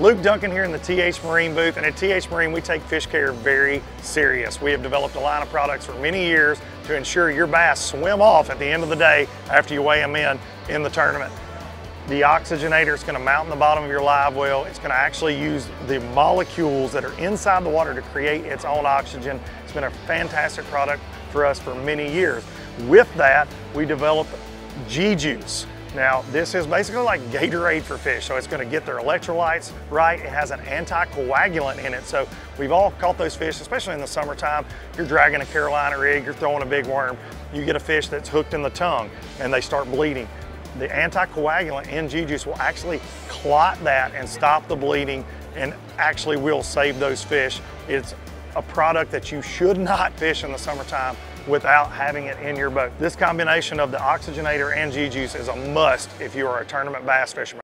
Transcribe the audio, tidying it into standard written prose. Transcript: Luke Dunkin here in the T-H Marine booth, and at T-H Marine we take fish care very serious. We have developed a line of products for many years to ensure your bass swim off at the end of the day after you weigh them in the tournament. The Oxygenator is going to mount in the bottom of your live well. It's going to actually use the molecules that are inside the water to create its own oxygen. It's been a fantastic product for us for many years. With that, we developed G-Juice. Now, this is basically like Gatorade for fish, so it's going to get their electrolytes right. It has an anticoagulant in it, so we've all caught those fish, especially in the summertime. You're dragging a Carolina rig, you're throwing a big worm, you get a fish that's hooked in the tongue, and they start bleeding. The anticoagulant in G-Juice will actually clot that and stop the bleeding, and actually will save those fish. It's a product that you should not fish in the summertime without having it in your boat. This combination of the Oxygenator and G-Juice is a must if you are a tournament bass fisherman.